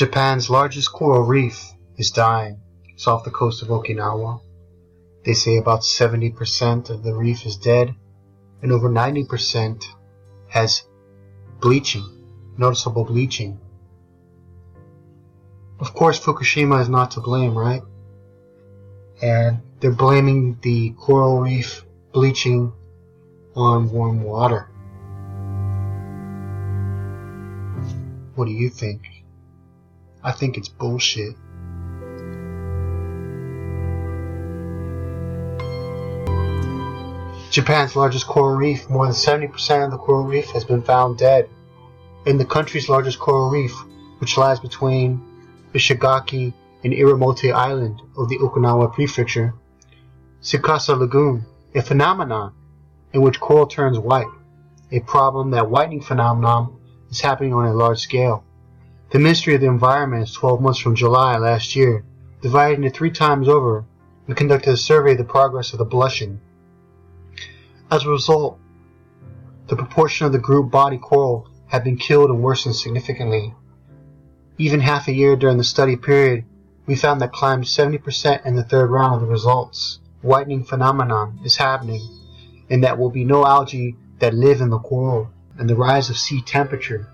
Japan's largest coral reef is dying just off the coast of Okinawa. They say about 70% of the reef is dead and over 90% has noticeable bleaching. Of course, Fukushima is not to blame, right? And they're blaming the coral reef bleaching on warm water. What do you think? I think it's bullshit. Japan's largest coral reef, more than 70% of the coral reef has been found dead. In the country's largest coral reef, which lies between Ishigaki and Iriomote Island of the Okinawa Prefecture, Sekisei Lagoon, a phenomenon in which coral turns white, a problem that whitening phenomenon is happening on a large scale. The Ministry of the Environment is 12 months from July last year, divided into 3 times over, and conducted a survey of the progress of the blushing. As a result, the proportion of the group body coral had been killed and worsened significantly. Even half a year during the study period, we found that climbed 70% in the 3rd round of the results. Whitening phenomenon is happening, and that will be no algae that live in the coral. And the rise of sea temperature.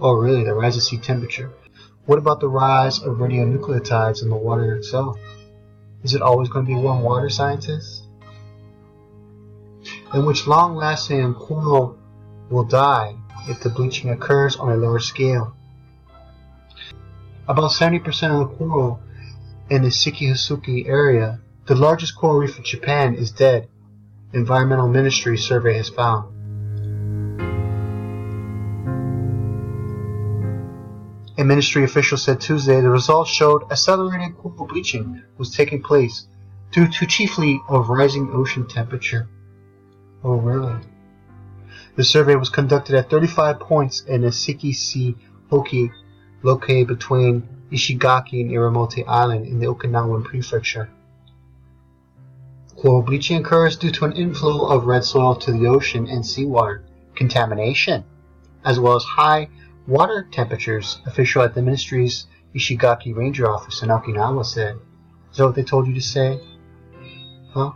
Oh really, the rise of sea temperature. What about the rise of radionuclides in the water itself? Is it always going to be warm water, scientists? In which long-lasting coral will die if the bleaching occurs on a large scale. About 70% of the coral in the Sekiseishoko area, the largest coral reef in Japan, is dead, Environmental Ministry survey has found. A ministry official said Tuesday the results showed accelerated coral bleaching was taking place due to chiefly of rising ocean temperature. Oh really? The survey was conducted at 35 points in the Sekiseishoko, located between Ishigaki and Iriomote Island in the Okinawa Prefecture. Coral bleaching occurs due to an inflow of red soil to the ocean and seawater, contamination, as well as high water temperatures, official at the ministry's Ishigaki Ranger Office in Okinawa said. Is that what they told you to say? Huh?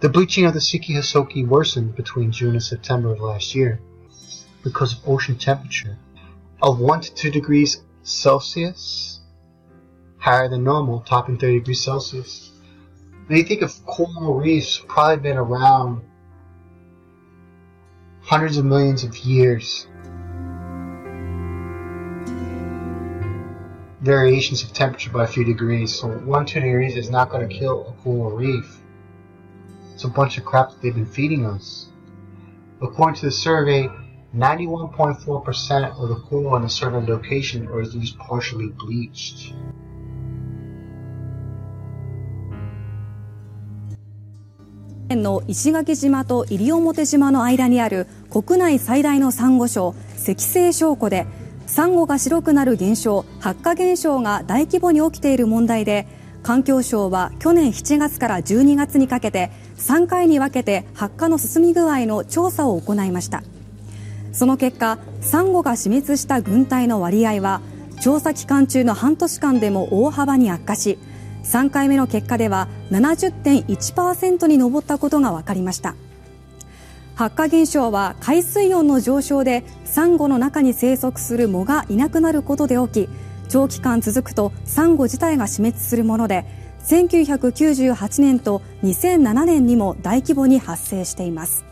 The bleaching of the Sekiseishoko worsened between June and September of last year because of ocean temperature of 1 to 2 degrees Celsius higher than normal, topping 30 degrees Celsius. When you think of coral reefs, probably been around hundreds of millions of years. Variations of temperature by a few degrees, so 1-2 degrees is not going to kill a coral reef. It's a bunch of crap that they've been feeding us. According to the survey, 91.4% of the coral in a certain location or at least partially bleached. Ishigaki 島と西表島の間にある国内最大のサンゴ礁、石西礁湖でサンゴが白くなる現象、白化現象が大規模に起きている問題で、環境省は去年7月から12月にかけて3回に分けて白化の進み具合の調査を行いました。その結果、サンゴが死滅した群体の割合は調査期間中の半年間でも大幅に悪化し、3回目の結果では 70.1% に上ったことが分かりました。白化現象は海水温の上昇でサンゴの中に生息する藻がいなくなることで起き、長期間続くとサンゴ自体が死滅するもので、1998年と2007年にも大規模に発生しています。